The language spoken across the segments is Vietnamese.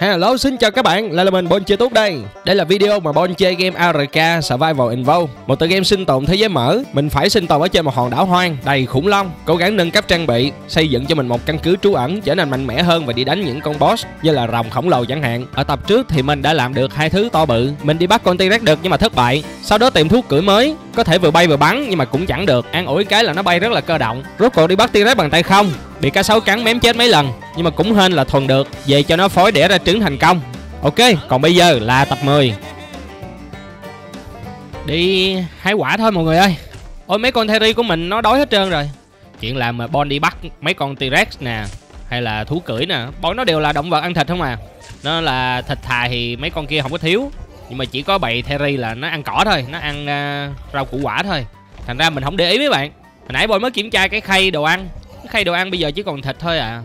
Hello, xin chào các bạn, lại là mình Bon Chơi Tuốt đây. Đây là video mà Bon chơi game ARK Survival Evolved, một tựa game sinh tồn thế giới mở. Mình phải sinh tồn ở trên một hòn đảo hoang đầy khủng long, cố gắng nâng cấp trang bị, xây dựng cho mình một căn cứ trú ẩn, trở nên mạnh mẽ hơn và đi đánh những con boss như là rồng khổng lồ chẳng hạn. Ở tập trước thì mình đã làm được hai thứ to bự, mình đi bắt con T-rex được nhưng mà thất bại. Sau đó tìm thuốc cưỡi mới, có thể vừa bay vừa bắn nhưng mà cũng chẳng được. An ủi cái là nó bay rất là cơ động. Rốt cuộc đi bắt T-rex bằng tay không, bị cá sấu cắn mém chết mấy lần nhưng mà cũng hên là thuần được, về cho nó phối đẻ ra trứng thành công. Ok, còn bây giờ là tập 10. Đi hái quả thôi mọi người ơi. Ôi mấy con Terry của mình nó đói hết trơn rồi. Chuyện làm mà Bon đi bắt mấy con T-rex nè, hay là thú cưỡi nè, bọn nó đều là động vật ăn thịt không à. Nó là thịt thà thì mấy con kia không có thiếu, nhưng mà chỉ có bầy Terry là nó ăn cỏ thôi, nó ăn rau củ quả thôi. Thành ra mình không để ý mấy bạn. Hồi nãy Bon mới kiểm tra cái khay đồ ăn. Cái khay đồ ăn bây giờ chỉ còn thịt thôi à.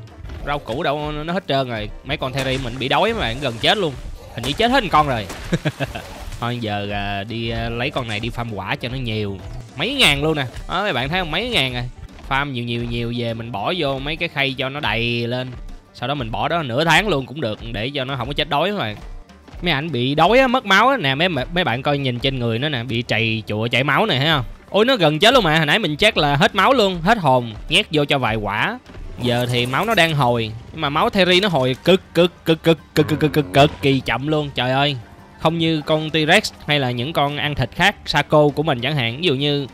Rau củ đâu nó hết trơn rồi. Mấy con Terry mình bị đói mà bạn, gần chết luôn. Hình như chết hết một con rồi. Thôi giờ đi lấy con này đi farm quả cho nó nhiều. Mấy ngàn luôn nè. Đó các bạn thấy không, mấy ngàn rồi. Farm nhiều về mình bỏ vô mấy cái khay cho nó đầy lên. Sau đó mình bỏ đó nửa tháng luôn cũng được, để cho nó không có chết đói mà. Mấy ảnh bị đói á, mất máu á nè, mấy bạn coi nhìn trên người nó nè, bị trầy chùa chảy máu này thấy không? Ôi nó gần chết luôn mà, hồi nãy mình check là hết máu luôn, hết hồn, nhét vô cho vài quả. Giờ thì máu nó đang hồi, nhưng mà máu Terry nó hồi cực kỳ chậm luôn, trời ơi. Không như con T-rex hay là những con ăn thịt khác, Saco của mình chẳng hạn. Ví dụ như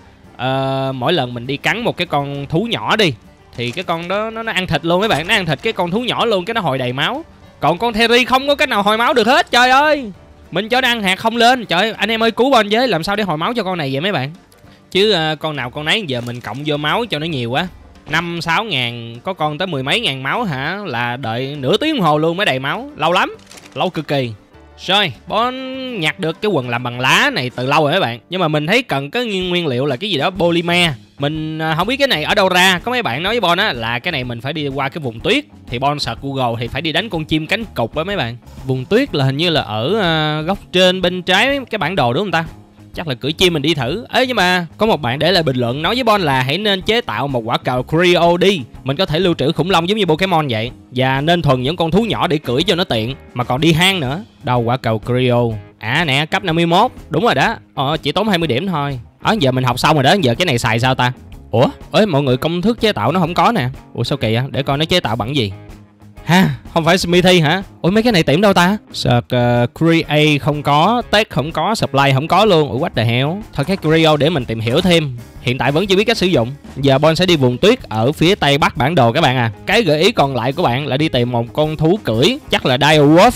mỗi lần mình đi cắn một cái con thú nhỏ đi, thì cái con đó nó ăn thịt luôn mấy bạn, nó ăn thịt cái con thú nhỏ luôn, cái nó hồi đầy máu. Còn con Terry không có cách nào hồi máu được hết, trời ơi. Mình cho nó ăn hạt không lên, trời ơi, anh em ơi cứu Bon với, làm sao để hồi máu cho con này vậy mấy bạn. Chứ con nào con nấy giờ mình cộng vô máu cho nó nhiều quá, 5-6 ngàn, có con tới mười mấy ngàn máu hả, là đợi nửa tiếng đồng hồ luôn mới đầy máu, lâu lắm, lâu cực kỳ. Rồi Bon nhặt được cái quần làm bằng lá này từ lâu rồi các bạn, nhưng mà mình thấy cần cái nguyên liệu là cái gì đó Polymer. Mình không biết cái này ở đâu ra, có mấy bạn nói với Bon á là cái này mình phải đi qua cái vùng tuyết, thì Bon search Google thì phải đi đánh con chim cánh cụt á mấy bạn. Vùng tuyết là hình như là ở góc trên bên trái cái bản đồ đúng không ta? Chắc là cử chi mình đi thử. Ê nhưng mà có một bạn để lại bình luận nói với Bon là hãy nên chế tạo một quả cầu cryo đi, mình có thể lưu trữ khủng long giống như Pokemon vậy, và nên thuần những con thú nhỏ để cưỡi cho nó tiện, mà còn đi hang nữa. Đâu quả cầu cryo? À nè, cấp 51, đúng rồi đó. Chỉ tốn 20 điểm thôi. Giờ mình học xong rồi đó, giờ cái này xài sao ta? Ủa ơi mọi người, công thức chế tạo nó không có nè. Ủa sao kỳ vậy? Để coi nó chế tạo bằng gì. Ha, không phải smithy hả? Ủa mấy cái này tìm đâu ta? Search create không có, tech không có, supply không có luôn. Ủa what the hell? Thôi cái cryo để mình tìm hiểu thêm. Hiện tại vẫn chưa biết cách sử dụng. Giờ Bon sẽ đi vùng tuyết ở phía tây bắc bản đồ các bạn à. Cái gợi ý còn lại của bạn là đi tìm một con thú cưỡi, chắc là direwolf,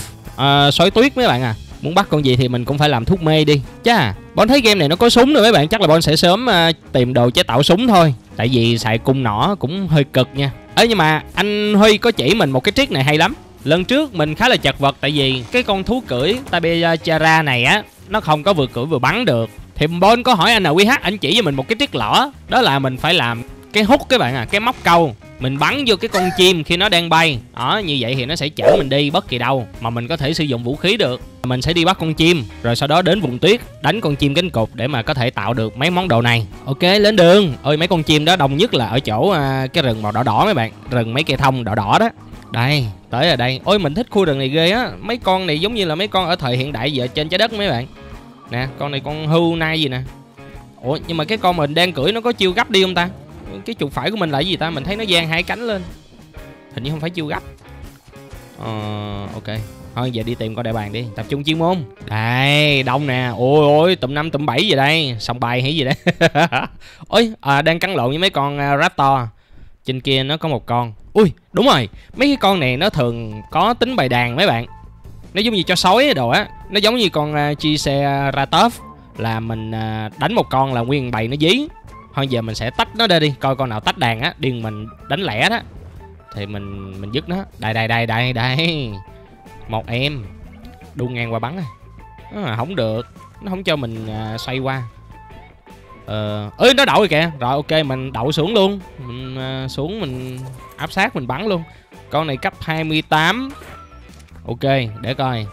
sói tuyết mấy bạn à. Muốn bắt con gì thì mình cũng phải làm thuốc mê đi. Chà, Bon thấy game này nó có súng nữa mấy bạn, chắc là Bon sẽ sớm tìm đồ chế tạo súng thôi. Tại vì xài cung nỏ cũng hơi cực nha. Ê nhưng mà anh Huy có chỉ mình một cái trick này hay lắm. Lần trước mình khá là chật vật tại vì cái con thú cưỡi Tabillachara này á, nó không có vừa cưỡi vừa bắn được. Thì Bon có hỏi anh NQH, anh chỉ cho mình một cái trick lỏ. Đó là mình phải làm cái hút các bạn à, cái móc câu. Mình bắn vô cái con chim khi nó đang bay. Đó, như vậy thì nó sẽ chở mình đi bất kỳ đâu mà mình có thể sử dụng vũ khí được. Mình sẽ đi bắt con chim, rồi sau đó đến vùng tuyết đánh con chim cánh cụt để mà có thể tạo được mấy món đồ này. Ok, lên đường. Ôi mấy con chim đó đông nhất là ở chỗ cái rừng màu đỏ đỏ mấy bạn. Rừng mấy cây thông đỏ đỏ đó. Đây, tới rồi đây. Ôi mình thích khu rừng này ghê á. Mấy con này giống như là mấy con ở thời hiện đại giờ trên trái đất mấy bạn. Nè, con này con hưu nai gì nè. Ủa, nhưng mà cái con mình đang cưỡi nó có chiêu gấp đi không ta? Cái chuột phải của mình là cái gì ta? Mình thấy nó dang hai cánh lên. Hình như không phải chiêu gấp. Ok. Thôi giờ đi tìm con đại bàng đi, tập trung chuyên môn. Đây, đông nè. Ôi ôi, tụm 5 tụm 7 vậy đây, sòng bài hay gì đấy. Ôi, đang cắn lộn với mấy con raptor. Trên kia nó có một con. Ui, đúng rồi. Mấy cái con này nó thường có tính bài đàn mấy bạn. Nó giống như cho sói đồ á, nó giống như con chia xe ratov là mình đánh một con là nguyên bầy nó dí. Thôi giờ mình sẽ tách nó ra đi, coi con nào tách đàn á, điên mình đánh lẻ đó thì mình dứt nó. Đây đây đây đây đây. Một em đu ngang qua bắn này. Không được, nó không cho mình xoay qua. Ơi nó đậu rồi kìa. Rồi ok mình đậu xuống luôn. Mình xuống mình áp sát mình bắn luôn. Con này cấp 28. Ok, để coi.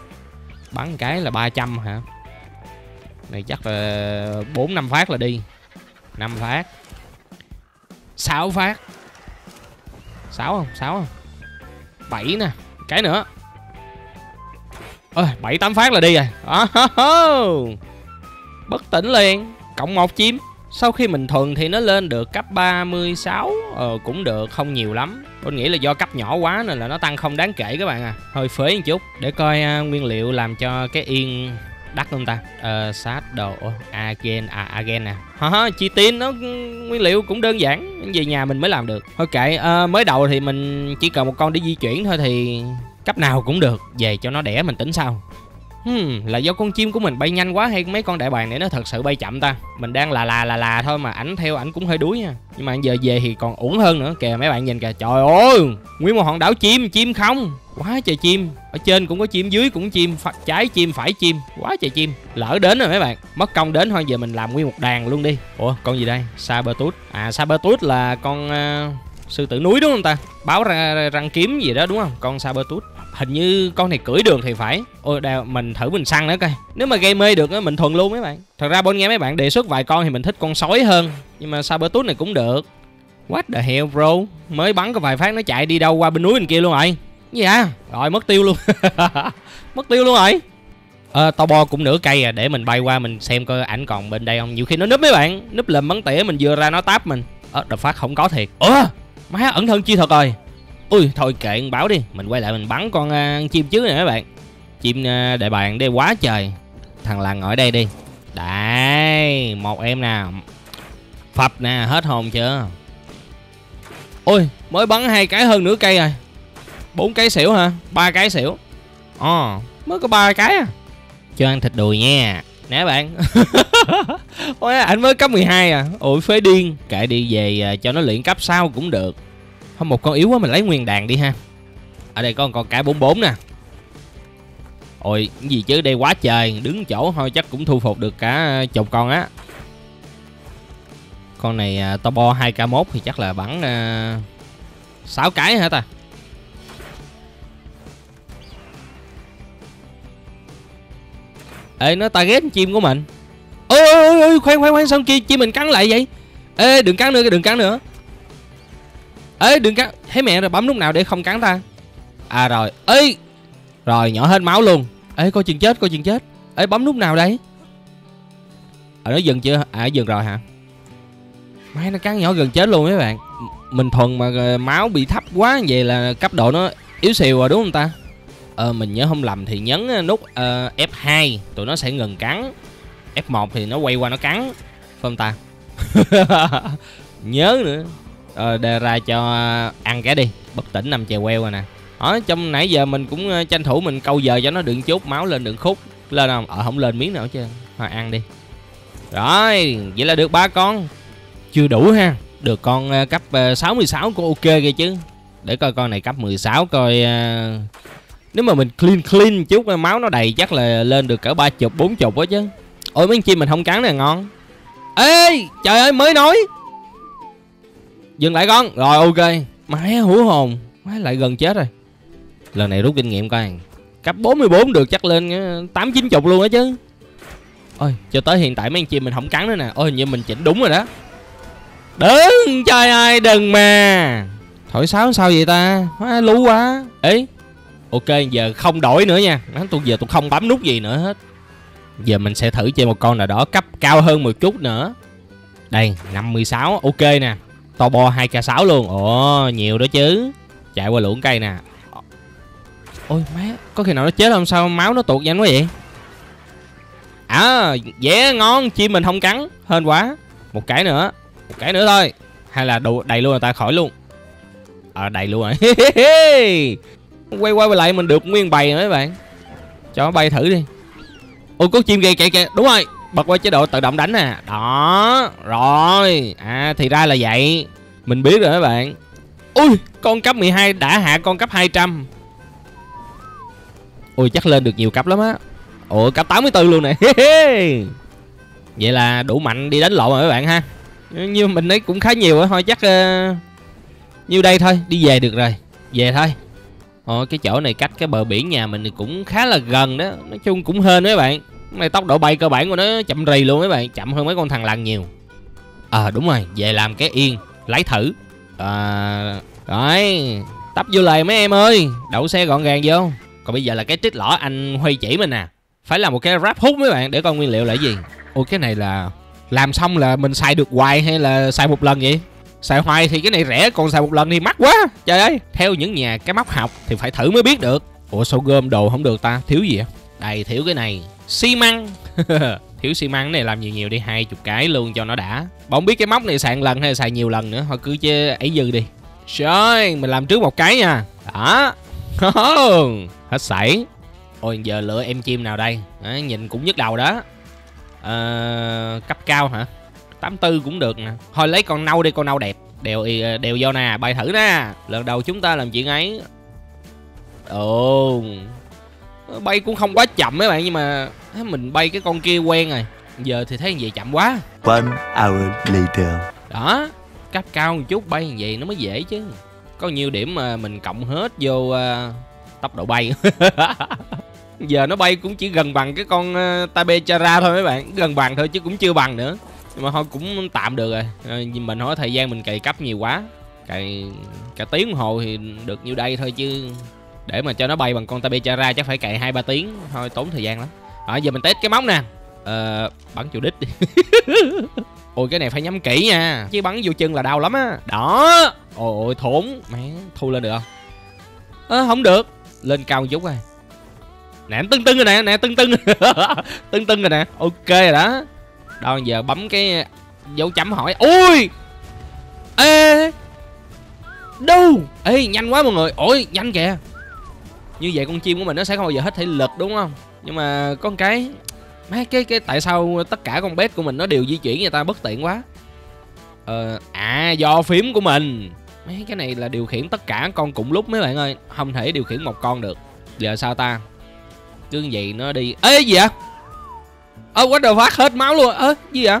Bắn cái là 300 hả? Này chắc là 4-5 phát là đi. 5 phát. 6 phát. 6 không? 6 không? 7 nè. Cái nữa. Ôi, 7-8 phát là đi rồi. Bất tỉnh liền. Cộng 1 chim. Sau khi mình thuần thì nó lên được cấp 36. Cũng được, không nhiều lắm. Tôi nghĩ là do cấp nhỏ quá nên là nó tăng không đáng kể các bạn à. Hơi phế một chút. Để coi nguyên liệu làm cho cái yên đắt không ta. Sát đồ agen. Agen nè. Chitin nó nguyên liệu cũng đơn giản. Về nhà mình mới làm được. Thôi kệ, mới đầu thì mình chỉ cần một con để di chuyển thôi thì cấp nào cũng được. Về cho nó đẻ mình tính sau. Là do con chim của mình bay nhanh quá hay mấy con đại bàng này nó thật sự bay chậm ta. Mình đang là thôi mà ảnh theo ảnh cũng hơi đuối nha. Nhưng mà giờ về thì còn uổng hơn nữa. Kìa mấy bạn nhìn kìa, trời ơi, nguyên một hòn đảo chim, chim không. Quá trời chim. Ở trên cũng có chim, dưới cũng chim, trái chim, phải chim. Quá trời chim. Lỡ đến rồi mấy bạn. Mất công đến thôi, giờ mình làm nguyên một đàn luôn đi. Ủa, con gì đây? Sabertooth. À, Sabertooth là con sư tử núi đúng không ta? Báo ra răng kiếm gì đó đúng không? Con Sabertooth. Hình như con này cưỡi đường thì phải. Ôi, mình thử mình săn nữa coi. Nếu mà gây mê được mình thuần luôn mấy bạn. Thật ra Bon nghe mấy bạn đề xuất vài con thì mình thích con sói hơn. Nhưng mà Sabertooth này cũng được. What the hell bro. Mới bắn có vài phát nó chạy đi đâu qua bên núi bên kia luôn rồi. Dạ. Rồi mất tiêu luôn. Mất tiêu luôn rồi. Tao bo cũng nửa cây à. Để mình bay qua mình xem coi ảnh còn bên đây không. Nhiều khi nó núp mấy bạn. Núp lùm bắn tỉa mình vừa ra nó táp mình. Đập phát không có thiệt. Má ẩn thân chi thật rồi. Ui thôi kệ bảo đi. Mình quay lại mình bắn con chim chứ nè các bạn. Chim đại bàng đây quá trời. Thằng làng ở đây đi. Đấy. Một em nào. Phập nè. Hết hồn chưa. Ôi mới bắn 2 cái hơn nửa cây rồi. 4 cái xỉu hả? 3 cái xỉu. Mới có 3 cái à. Cho ăn thịt đùi nha. Nè bạn. Ôi ảnh mới cấp 12 à. Ôi phế điên. Kệ đi về cho nó luyện cấp sau cũng được. Không một con yếu quá mình lấy nguyên đàn đi ha. Ở đây có con cá 44 nè. Ôi cái gì chứ đây quá trời. Đứng chỗ thôi chắc cũng thu phục được cả chục con á. Con này tao bo 2k1 thì chắc là bắn 6 cái hả ta. Ê nó target chim của mình. Ôi khoan sao kia chim mình cắn lại vậy. Ê đừng cắn nữa, đừng cắn nữa. Ê đừng cắn. Thấy mẹ rồi bấm lúc nào để không cắn ta. À rồi. Ê rồi nhỏ hết máu luôn. Ê coi chừng chết, coi chừng chết. Ê bấm lúc nào đây. Nó dừng chưa. À dừng rồi hả. Mày nó cắn nhỏ gần chết luôn mấy bạn. Mình thuần mà máu bị thấp quá. Vậy là cấp độ nó yếu xìu rồi đúng không ta. Mình nhớ không lầm thì nhấn nút F2 tụi nó sẽ ngừng cắn. F1 thì nó quay qua nó cắn. Phải không ta. Nhớ nữa. Đề ra cho ăn cái đi. Bất tỉnh nằm chè queo rồi nè. Ở trong nãy giờ mình cũng tranh thủ mình câu giờ cho nó đừng chút máu lên đừng khúc. Lên không? Không lên miếng nào chứ. Thôi ăn đi. Rồi vậy là được 3 con. Chưa đủ ha. Được con cấp 66 cũng ok kìa chứ. Để coi con này cấp 16 coi. Nếu mà mình clean chút máu nó đầy chắc là lên được cỡ 30 40 á chứ. Ôi mấy con chim mình không cắn này ngon. Ê trời ơi mới nói. Dừng lại con. Rồi ok. Má hú hồn. Má lại gần chết rồi. Lần này rút kinh nghiệm coi. Cấp 44 được chắc lên 8-9 luôn á chứ. Ôi cho tới hiện tại mấy con chim mình không cắn nữa nè. Ôi hình như mình chỉnh đúng rồi đó. Đừng trời ơi đừng mà. Thổi sáo sao vậy ta. Má lú quá. Ê ok giờ không đổi nữa nha. Giờ tôi không bấm nút gì nữa hết. Giờ mình sẽ thử chơi một con nào đó cấp cao hơn một chút nữa. Đây 56 ok nè. Tao bo 2k6 luôn. Ồ nhiều đó chứ. Chạy qua luồng cây nè. Ôi má có khi nào nó chết không sao máu nó tuột nhanh quá vậy. À yeah ngon. Chim mình không cắn. Hên quá. Một cái nữa. Một cái nữa thôi. Hay là đầy luôn rồi ta khỏi luôn. Đầy luôn rồi. Quay qua lại mình được nguyên bầy nữa các bạn. Cho nó bay thử đi. Ôi có chim kìa kìa. Đúng rồi. Bật qua chế độ tự động đánh nè. Đó. Rồi. À thì ra là vậy. Mình biết rồi các bạn. Ui con cấp 12 đã hạ con cấp 200. Ui chắc lên được nhiều cấp lắm á. Ủa cấp 84 luôn nè. Vậy là đủ mạnh đi đánh lộn rồi các bạn ha. Như mình ấy cũng khá nhiều á. Thôi chắc như đây thôi. Đi về được rồi. Về thôi. Cái chỗ này cách cái bờ biển nhà mình thì cũng khá là gần đó. Nói chung cũng hên đấy các bạn. Cái này tốc độ bay cơ bản của nó chậm rì luôn các bạn. Chậm hơn mấy con thằng lằn nhiều. Đúng rồi. Về làm cái yên. Lấy thử. Rồi. Tấp vô lề mấy em ơi. Đậu xe gọn gàng vô. Còn bây giờ là cái trích lỏ anh Huy chỉ mình nè. Phải là một cái ráp hút mấy bạn để coi nguyên liệu là gì. Ôi cái này là làm xong là mình xài được hoài hay là xài một lần vậy? Xài hoài thì cái này rẻ, còn xài một lần thì mắc quá. Trời ơi, theo những nhà cái móc học thì phải thử mới biết được. Ủa sao gom đồ không được ta? Thiếu gì vậy? Đây thiếu cái này, xi măng. Thiếu xi măng này làm nhiều đi, 20 cái luôn cho nó đã. Mà không biết cái móc này xài một lần hay là xài nhiều lần nữa. Thôi cứ chứ ấy dư đi. Trời, mình làm trước một cái nha. Đó. Hết sảy. Ôi giờ lựa em chim nào đây? Đó, nhìn cũng nhức đầu đó. Cấp cao hả? 84 cũng được nè. Thôi lấy con nâu đi, con nâu đẹp. Đều vô nè, bay thử nè. Lần đầu chúng ta làm chuyện ấy. Ồ, bay cũng không quá chậm mấy bạn, nhưng mà mình bay cái con kia quen rồi. Giờ thì thấy vậy chậm quá. One hour later. Đó, cấp cao một chút bay vậy nó mới dễ chứ. Có nhiều điểm mà mình cộng hết vô tốc độ bay. Giờ nó bay cũng chỉ gần bằng cái con Tabejara thôi mấy bạn. Gần bằng thôi chứ cũng chưa bằng nữa. Nhưng mà thôi cũng tạm được rồi. Mình hỏi thời gian mình cày cấp nhiều quá. Cày cả tiếng đồng hồ thì được nhiêu đây thôi chứ. Để mà cho nó bay bằng con Tabejara chắc phải cày 2-3 tiếng. Thôi tốn thời gian lắm. Rồi giờ mình test cái móng nè. Bắn vô đít đi. Ôi cái này phải nhắm kỹ nha, chứ bắn vô chân là đau lắm á. Đó. Ôi thốn. Mẹ thu lên được không? Không được. Lên cao một chút rồi. Nè tưng rồi nè, tưng tưng rồi nè. Ok rồi đó. Đâu giờ bấm cái dấu chấm hỏi. Ui. Ê. Đâu. Ê nhanh quá mọi người. Ôi nhanh kìa. Như vậy con chim của mình nó sẽ không bao giờ hết thể lực đúng không? Nhưng mà có một cái mấy cái tại sao tất cả con pet của mình nó đều di chuyển người ta bất tiện quá. Do phím của mình. Mấy cái này là điều khiển tất cả con cùng lúc mấy bạn ơi, không thể điều khiển một con được. Giờ sao ta? Cứ vậy nó đi. Ê gì vậy? Quá trời phát hết máu luôn. Gì vậy?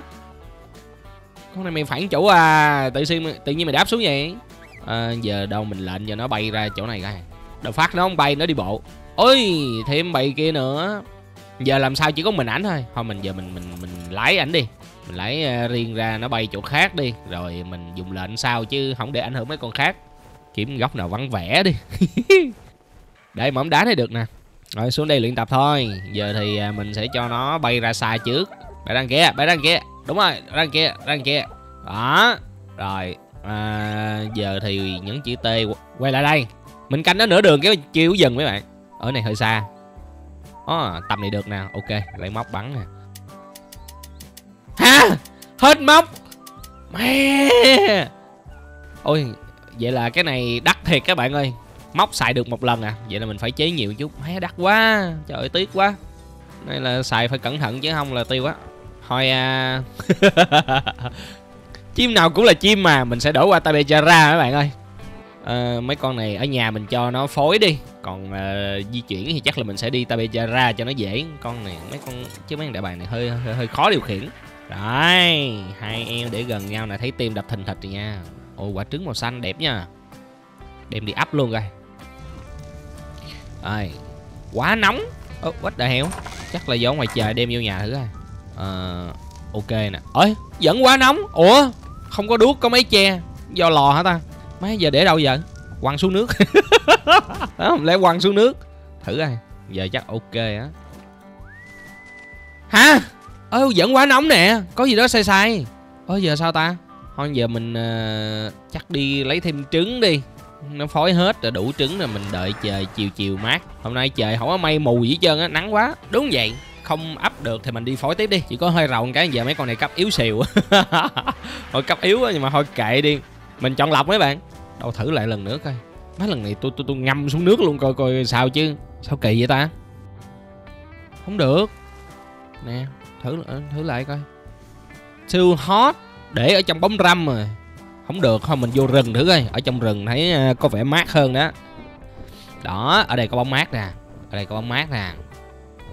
Con này mày phản chủ à? Tự nhiên mày đáp xuống vậy. Giờ đâu mình lệnh cho nó bay ra chỗ này ra. Đầu phát nó không bay, nó đi bộ. Ôi thêm bầy kia nữa. Giờ làm sao chỉ có mình ảnh thôi. Thôi mình giờ mình lái ảnh đi. Mình lái riêng ra nó bay chỗ khác đi. Rồi mình dùng lệnh sao chứ không để ảnh hưởng mấy con khác. Kiếm góc nào vắng vẻ đi. Để mà ống đá này được nè. Rồi xuống đây luyện tập thôi. Giờ thì mình sẽ cho nó bay ra xa trước. Bay ra kia. Đúng rồi, ra kia. Đó. Rồi giờ thì những chữ T quay lại đây. Mình canh nó nửa đường cái chiêu dừng mấy bạn. Ở này hơi xa. Tầm này được nè. Ok, lấy móc bắn nè. Ha! Hết móc. Mẹ. Ôi, vậy là cái này đắt thiệt các bạn ơi. Móc xài được một lần à. Vậy là mình phải chế nhiều chút. Mẹ đắt quá. Trời ơi tiếc quá. Nên là xài phải cẩn thận chứ không là tiêu quá. Thôi à. Chim nào cũng là chim mà. Mình sẽ đổi qua Tabejara các bạn ơi. Mấy con này ở nhà mình cho nó phối đi. Còn di chuyển thì chắc là mình sẽ đi Tabejara cho nó dễ. Con này mấy con chứ mấy con đại bàng này hơi khó điều khiển. Đấy, hai em để gần nhau là thấy tim đập thình thịch rồi nha. Ôi quả trứng màu xanh đẹp nha. Đem đi up luôn rồi. Ai, quá nóng. What the hell. Chắc là gió ngoài trời đem vô nhà thử coi. Ok nè. Ơi, vẫn quá nóng. Ủa, không có đuốc có mấy che do lò hả ta? Mấy giờ để đâu giờ? Quăng xuống nước. Không lẽ quăng xuống nước. Thử coi. Giờ chắc ok á. Hả? Ơ vẫn quá nóng nè. Có gì đó sai sai. Giờ sao ta? Thôi giờ mình chắc đi lấy thêm trứng đi. Nó phối hết rồi đủ trứng rồi mình đợi trời chiều mát. Hôm nay trời không có mây mù gì hết trơn á, nắng quá. Đúng vậy, không ấp được thì mình đi phối tiếp đi. Chỉ có hơi rầu một cái giờ mấy con này cấp yếu xìu. Thôi cấp yếu á nhưng mà thôi kệ đi. Mình chọn lọc mấy bạn. Đâu thử lại lần nữa coi. Mấy lần này tôi ngâm xuống nước luôn coi coi sao chứ. Sao kỳ vậy ta? Không được. Nè, thử lại coi. Siêu hot để ở trong bóng râm mà. Không được, thôi mình vô rừng thử coi. Ở trong rừng thấy có vẻ mát hơn đó. Đó, ở đây có bóng mát nè.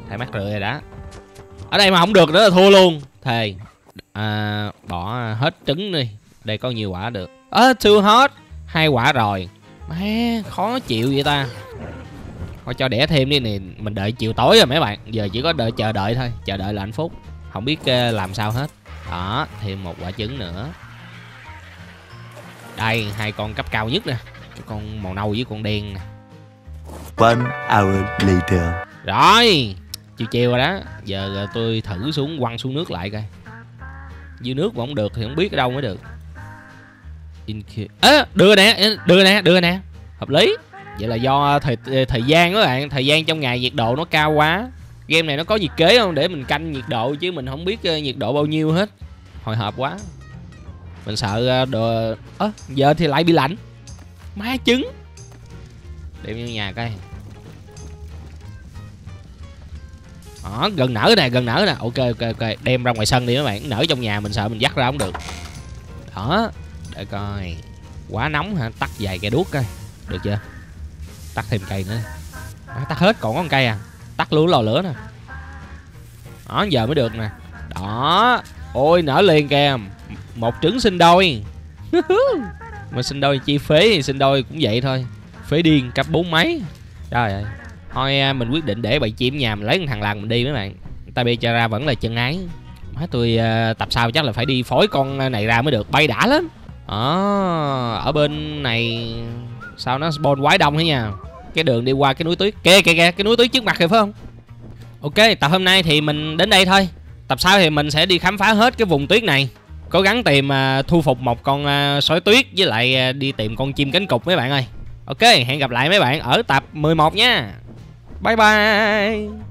Thấy mát rượi rồi đó. Ở đây mà không được nữa là thua luôn. Thề. Bỏ hết trứng đi. Đây có nhiều quả được. Too hot. 2 quả rồi. Má, khó chịu vậy ta. Thôi cho đẻ thêm đi nè. Mình đợi chiều tối rồi mấy bạn. Giờ chỉ có chờ đợi thôi. Chờ đợi là hạnh phúc. Không biết làm sao hết. Đó, thêm một quả trứng nữa. Đây, 2 con cấp cao nhất nè. Cái con màu nâu với con đen nè. 1 hour later. Rồi, chiều chiều rồi đó. Giờ tôi thử xuống, quăng xuống nước lại coi. Dưới nước mà không được thì không biết ở đâu mới được. Đưa nè. Hợp lý. Vậy là do thời gian đó các bạn. Thời gian trong ngày nhiệt độ nó cao quá. Game này nó có nhiệt kế không? Để mình canh nhiệt độ chứ mình không biết nhiệt độ bao nhiêu hết. Hồi hộp quá. Mình sợ đồ... giờ thì lại bị lạnh. Má trứng. Đem vô nhà coi. Đó, gần nở nè. Ok. Đem ra ngoài sân đi các bạn. Nở trong nhà mình sợ mình dắt ra không được. Đó. Để coi. Quá nóng hả? Tắt vài cây đuốc coi. Được chưa? Tắt thêm cây nữa. Má, tắt hết còn có một cây à. Tắt luôn lò lửa nè. Đó, giờ mới được nè. Đó. Ôi, nở liền kìa. Một trứng sinh đôi. Mà sinh đôi chi phế thì sinh đôi cũng vậy thôi. Phế điên, cấp 4 mấy. Trời ơi. Thôi mình quyết định để bầy chim nhà mình lấy thằng làng mình đi mấy bạn. Tabejara vẫn là chân ái. Má tôi tập sau chắc là phải đi phối con này ra mới được. Bay đã lắm. Ở bên này sao nó spawn quái đông thế nha. Cái đường đi qua cái núi tuyết. Kìa, cái núi tuyết trước mặt kìa phải không? Ok, tập hôm nay thì mình đến đây thôi. Tập sau thì mình sẽ đi khám phá hết cái vùng tuyết này. Cố gắng tìm thu phục một con sói tuyết. Với lại đi tìm con chim cánh cụt mấy bạn ơi. Ok, hẹn gặp lại mấy bạn ở tập 11 nha. Bye bye.